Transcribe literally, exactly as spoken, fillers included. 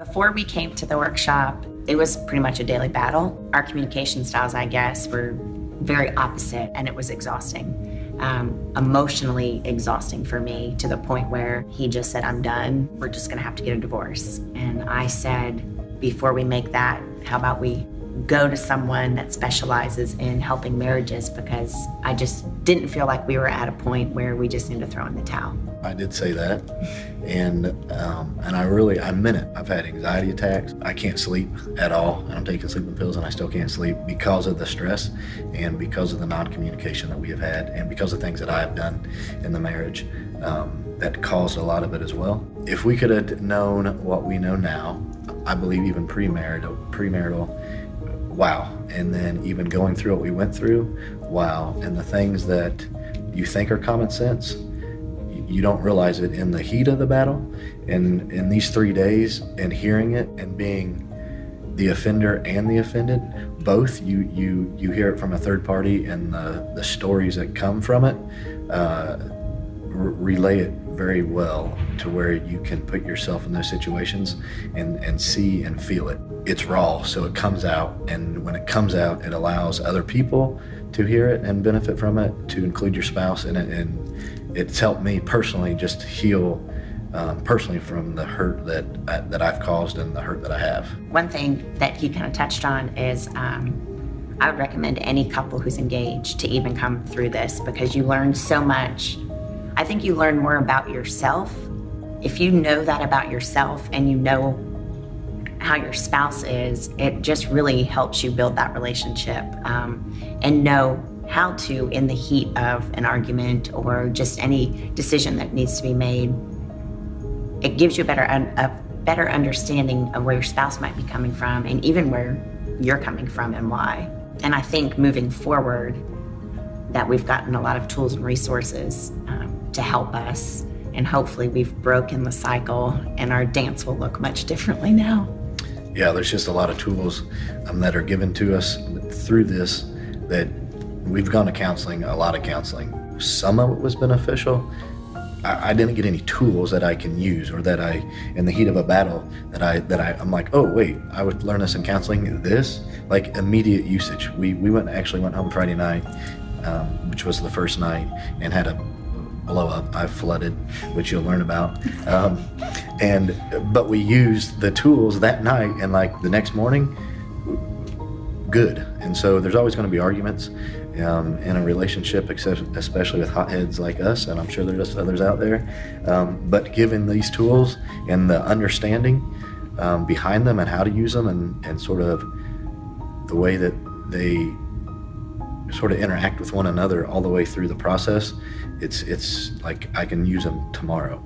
Before we came to the workshop, it was pretty much a daily battle. Our communication styles, I guess, were very opposite, and it was exhausting, um, emotionally exhausting for me, to the point where he just said, "I'm done. We're just gonna have to get a divorce." And I said, before we make that, how about we go to someone that specializes in helping marriages, because I just didn't feel like we were at a point where we just needed to throw in the towel. I did say that, and um, and I really, I meant it. I've had anxiety attacks. I can't sleep at all, and I'm taking sleeping pills, and I still can't sleep because of the stress and because of the non-communication that we have had and because of things that I have done in the marriage um, that caused a lot of it as well. If we could have known what we know now, I believe even pre-marital, pre-marital, wow, and then even going through what we went through, wow, and the things that you think are common sense, you don't realize it in the heat of the battle, and in these three days, and hearing it, and being the offender and the offended, both, you you you hear it from a third party, and the, the stories that come from it, uh, relay it very well to where you can put yourself in those situations and, and see and feel it. It's raw, so it comes out, and when it comes out, it allows other people to hear it and benefit from it, to include your spouse in it, and it's helped me personally just heal um, personally from the hurt that, I, that I've caused and the hurt that I have. One thing that he kind of touched on is um, I would recommend any couple who's engaged to even come through this, because you learn so much. I think you learn more about yourself. If you know that about yourself and you know how your spouse is, it just really helps you build that relationship um, and know how to, in the heat of an argument or just any decision that needs to be made, it gives you a better, a better understanding of where your spouse might be coming from, and even where you're coming from and why. And I think moving forward, that we've gotten a lot of tools and resources um, to help us. And hopefully we've broken the cycle, and our dance will look much differently now. Yeah, there's just a lot of tools um, that are given to us through this, that we've gone to counseling, a lot of counseling. Some of it was beneficial. I, I didn't get any tools that I can use, or that I, in the heat of a battle, that, I, that I, I'm like, oh wait, I would learn this in counseling, this, like immediate usage. We, we went actually went home Friday night, Um, which was the first night, and had a blow up. I flooded, which you'll learn about. Um, and but we used the tools that night, and like the next morning, good. And so there's always going to be arguments um, in a relationship, except especially with hotheads like us, and I'm sure there's others out there. Um, but given these tools and the understanding um, behind them and how to use them, and, and sort of the way that they sort of interact with one another all the way through the process, it's it's like I can use them tomorrow.